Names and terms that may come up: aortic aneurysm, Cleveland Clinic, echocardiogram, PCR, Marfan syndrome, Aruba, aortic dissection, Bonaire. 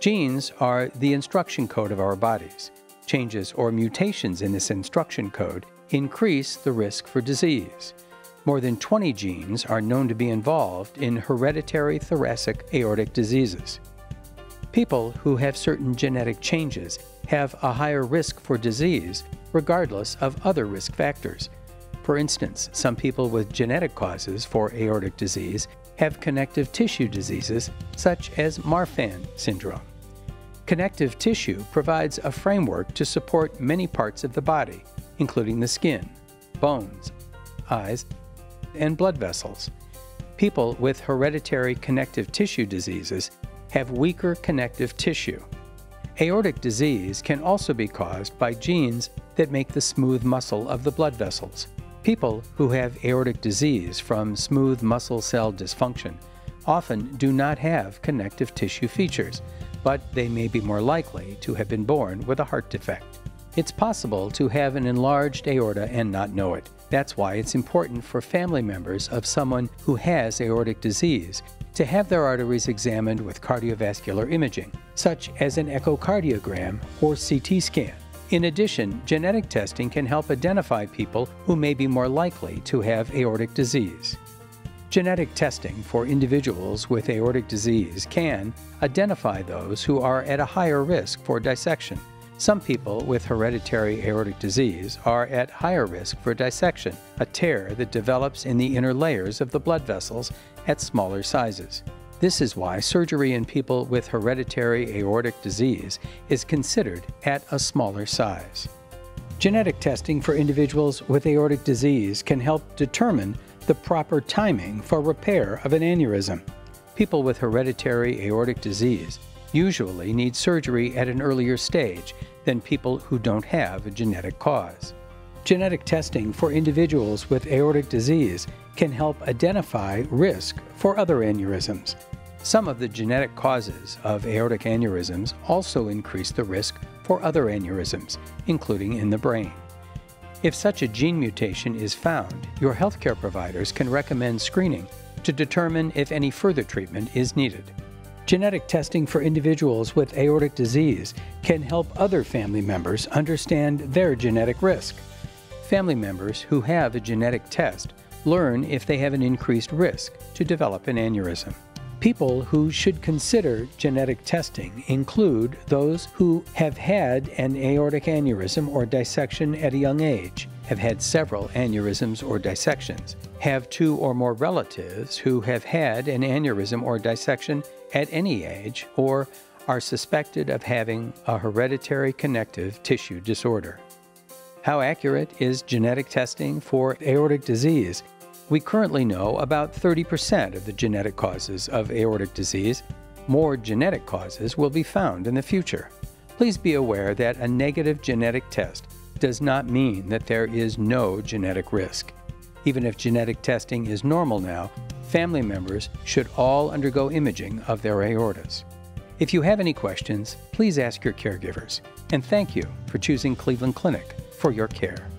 Genes are the instruction code of our bodies. Changes or mutations in this instruction code increase the risk for disease. More than 20 genes are known to be involved in hereditary thoracic aortic diseases. People who have certain genetic changes have a higher risk for disease, regardless of other risk factors. For instance, some people with genetic causes for aortic disease have connective tissue diseases such as Marfan syndrome. Connective tissue provides a framework to support many parts of the body, including the skin, bones, eyes, and blood vessels. People with hereditary connective tissue diseases have weaker connective tissue. Aortic disease can also be caused by genes that make the smooth muscle of the blood vessels. People who have aortic disease from smooth muscle cell dysfunction often do not have connective tissue features, but they may be more likely to have been born with a heart defect. It's possible to have an enlarged aorta and not know it. That's why it's important for family members of someone who has aortic disease to have their arteries examined with cardiovascular imaging, such as an echocardiogram or CT scan. In addition, genetic testing can help identify people who may be more likely to have aortic disease. Genetic testing for individuals with aortic disease can identify those who are at a higher risk for dissection. Some people with hereditary aortic disease are at higher risk for dissection, a tear that develops in the inner layers of the blood vessels at smaller sizes. This is why surgery in people with hereditary aortic disease is considered at a smaller size. Genetic testing for individuals with aortic disease can help determine the proper timing for repair of an aneurysm. People with hereditary aortic disease usually need surgery at an earlier stage than people who don't have a genetic cause. Genetic testing for individuals with aortic disease can help identify risk for other aneurysms. Some of the genetic causes of aortic aneurysms also increase the risk for other aneurysms, including in the brain. If such a gene mutation is found, your healthcare providers can recommend screening to determine if any further treatment is needed. Genetic testing for individuals with aortic disease can help other family members understand their genetic risk. Family members who have a genetic test learn if they have an increased risk to develop an aneurysm. People who should consider genetic testing include those who have had an aortic aneurysm or dissection at a young age, have had several aneurysms or dissections, have two or more relatives who have had an aneurysm or dissection at any age, or are suspected of having a hereditary connective tissue disorder. How accurate is genetic testing for aortic disease? We currently know about 30% of the genetic causes of aortic disease. More genetic causes will be found in the future. Please be aware that a negative genetic test does not mean that there is no genetic risk. Even if genetic testing is normal now, family members should all undergo imaging of their aortas. If you have any questions, please ask your caregivers. And thank you for choosing Cleveland Clinic for your care.